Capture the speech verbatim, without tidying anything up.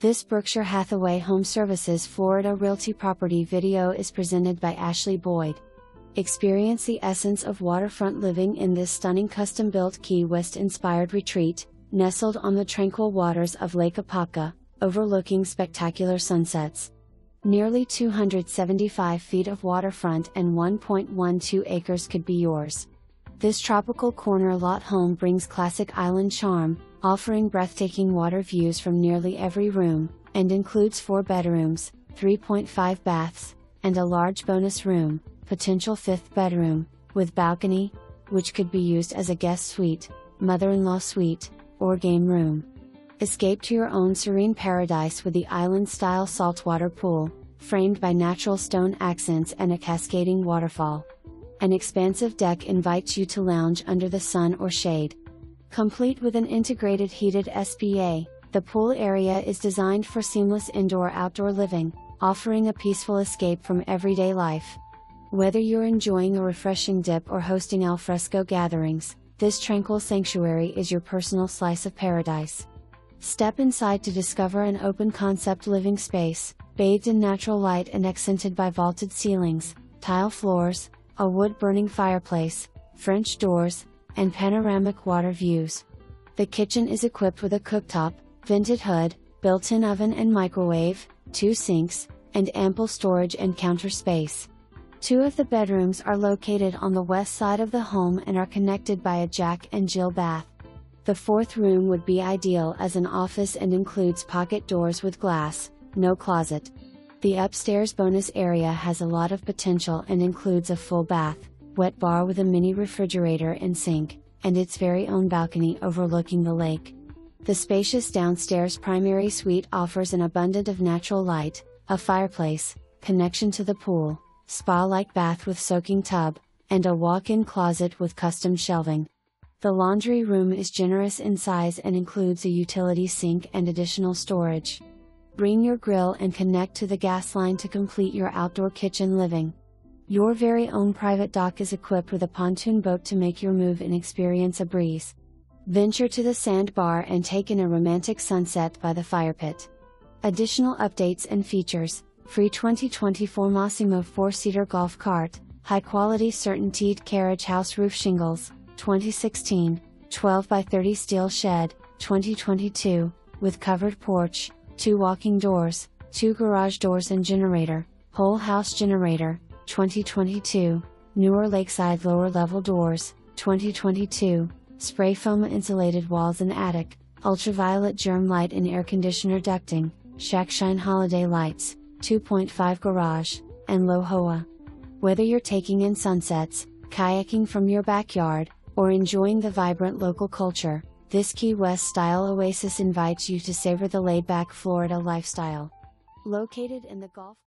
This Berkshire Hathaway Home Services Florida Realty property video is presented by Ashley Boyd. Experience the essence of waterfront living in this stunning custom-built Key West-inspired retreat, nestled on the tranquil waters of Lake Apopka, overlooking spectacular sunsets. Nearly two hundred seventy-five feet of waterfront and one point one two acres could be yours. This tropical corner lot home brings classic island charm, offering breathtaking water views from nearly every room, and includes four bedrooms, three point five baths, and a large bonus room, potential fifth bedroom, with balcony, which could be used as a guest suite, mother-in-law suite, or game room. Escape to your own serene paradise with the island-style saltwater pool, framed by natural stone accents and a cascading waterfall. An expansive deck invites you to lounge under the sun or shade. Complete with an integrated heated S P A, the pool area is designed for seamless indoor-outdoor living, offering a peaceful escape from everyday life. Whether you're enjoying a refreshing dip or hosting al fresco gatherings, this tranquil sanctuary is your personal slice of paradise. Step inside to discover an open-concept living space, bathed in natural light and accented by vaulted ceilings, tile floors, a wood-burning fireplace, French doors, and panoramic water views. The kitchen is equipped with a cooktop, vented hood, built-in oven and microwave, two sinks, and ample storage and counter space. Two of the bedrooms are located on the west side of the home and are connected by a Jack and Jill bath. The fourth room would be ideal as an office and includes pocket doors with glass, no closet. The upstairs bonus area has a lot of potential and includes a full bath, wet bar with a mini refrigerator and sink, and its very own balcony overlooking the lake. The spacious downstairs primary suite offers an abundance of natural light, a fireplace, connection to the pool, spa-like bath with soaking tub, and a walk-in closet with custom shelving. The laundry room is generous in size and includes a utility sink and additional storage. Bring your grill and connect to the gas line to complete your outdoor kitchen living. Your very own private dock is equipped with a pontoon boat to make your move and experience a breeze. Venture to the sandbar and take in a romantic sunset by the fire pit. Additional updates and features: free twenty twenty-four Massimo four-seater golf cart, high-quality CertainTeed Carriage House roof shingles, twenty sixteen, twelve by thirty steel shed, twenty twenty-two, with covered porch, two walking doors, two garage doors and generator, whole house generator, twenty twenty-two, newer lakeside lower level doors, twenty twenty-two, spray foam insulated walls and attic, ultraviolet germ light and air conditioner ducting, shack shine holiday lights, two point five garage, and low H O A. Whether you're taking in sunsets, kayaking from your backyard, or enjoying the vibrant local culture, this Key West-style oasis invites you to savor the laid-back Florida lifestyle. Located in the Gulf